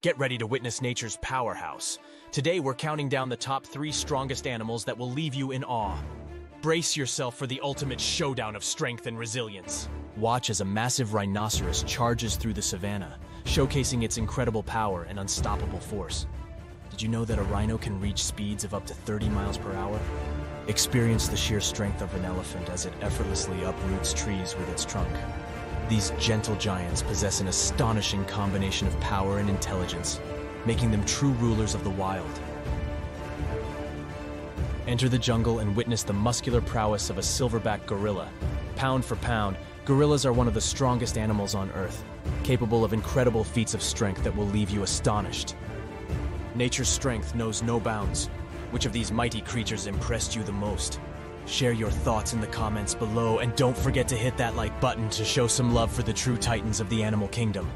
Get ready to witness nature's powerhouse. Today we're counting down the top 3 strongest animals that will leave you in awe. Brace yourself for the ultimate showdown of strength and resilience. Watch as a massive rhinoceros charges through the savanna, showcasing its incredible power and unstoppable force. Did you know that a rhino can reach speeds of up to 30 miles per hour? Experience the sheer strength of an elephant as it effortlessly uproots trees with its trunk. These gentle giants possess an astonishing combination of power and intelligence, making them true rulers of the wild. Enter the jungle and witness the muscular prowess of a silverback gorilla. Pound for pound, gorillas are one of the strongest animals on Earth, capable of incredible feats of strength that will leave you astonished. Nature's strength knows no bounds. Which of these mighty creatures impressed you the most? Share your thoughts in the comments below, and don't forget to hit that like button to show some love for the true titans of the animal kingdom.